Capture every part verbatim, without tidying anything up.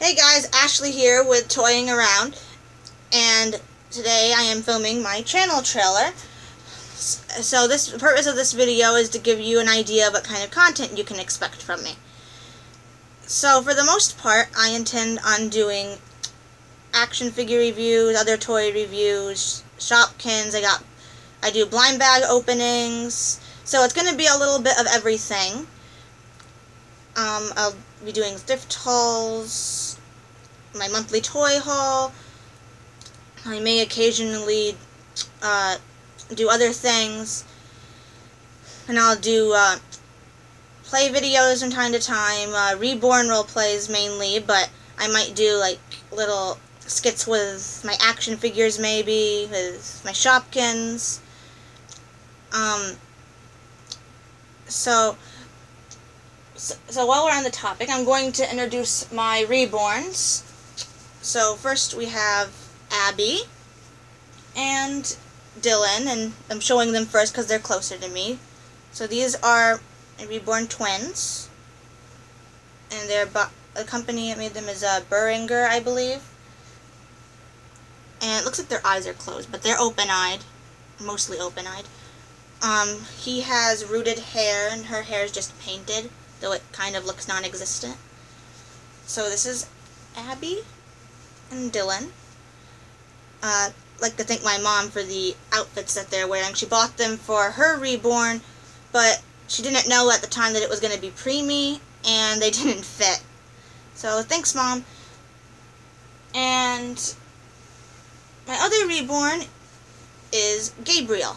Hey guys, Ashley here with Toying Around, and today I am filming my channel trailer. So this, the purpose of this video is to give you an idea of what kind of content you can expect from me. So for the most part, I intend on doing action figure reviews, other toy reviews, Shopkins. I got, I do blind bag openings. So it's going to be a little bit of everything. Um, I'll be doing thrift hauls, my monthly toy haul. I may occasionally uh, do other things, and I'll do uh, play videos from time to time, uh, Reborn role plays mainly, but I might do like little skits with my action figures, maybe with my Shopkins. Um, so. So, so while we're on the topic, I'm going to introduce my Reborns. So first we have Abby and Dylan, and I'm showing them first because they're closer to me. So these are Reborn Twins, and they're the company that made them is uh, Burringer, I believe. And it looks like their eyes are closed, but they're open-eyed, mostly open-eyed. Um, he has rooted hair, and her hair is just painted, though it kind of looks non-existent. So this is Abby and Dylan. Uh, I'd like to thank my mom for the outfits that they're wearing. She bought them for her Reborn, but she didn't know at the time that it was going to be preemie, and they didn't fit. So thanks, Mom. And my other Reborn is Gabriel.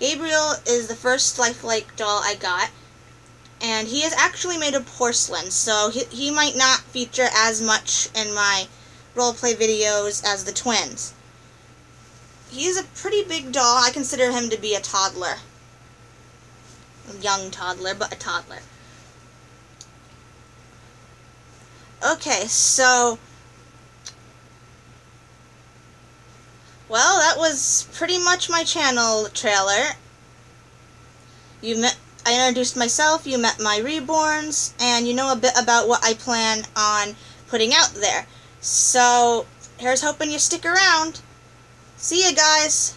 Gabriel is the first lifelike doll I got. And he is actually made of porcelain, so he, he might not feature as much in my roleplay videos as the twins. He is a pretty big doll. I consider him to be a toddler. A young toddler, but a toddler. Okay, so... well, that was pretty much my channel trailer. You met... I introduced myself, you met my Reborns, and you know a bit about what I plan on putting out there. So, here's hoping you stick around. See ya, guys!